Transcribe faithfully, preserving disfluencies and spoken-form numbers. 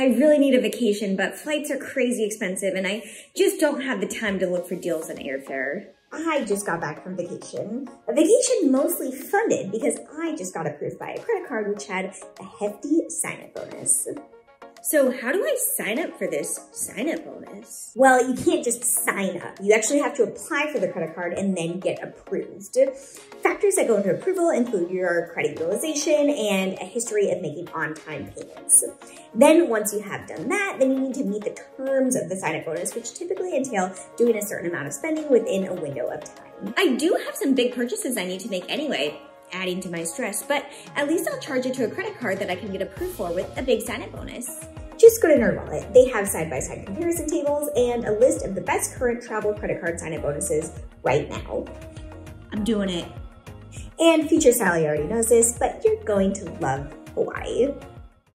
I really need a vacation, but flights are crazy expensive and I just don't have the time to look for deals on airfare. I just got back from vacation. A vacation mostly funded because I just got approved by a credit card which had a hefty sign-up bonus. So how do I sign up for this sign-up bonus? Well, you can't just sign up. You actually have to apply for the credit card and then get approved. Factors that go into approval include your credit utilization and a history of making on-time payments. Then once you have done that, then you need to meet the terms of the sign-up bonus, which typically entail doing a certain amount of spending within a window of time. I do have some big purchases I need to make anyway, adding to my stress, but at least I'll charge it to a credit card that I can get approved for with a big sign-up bonus. Just go to NerdWallet. They have side-by-side comparison tables and a list of the best current travel credit card sign-up bonuses right now. I'm doing it. And future Sally already knows this, but you're going to love Hawaii.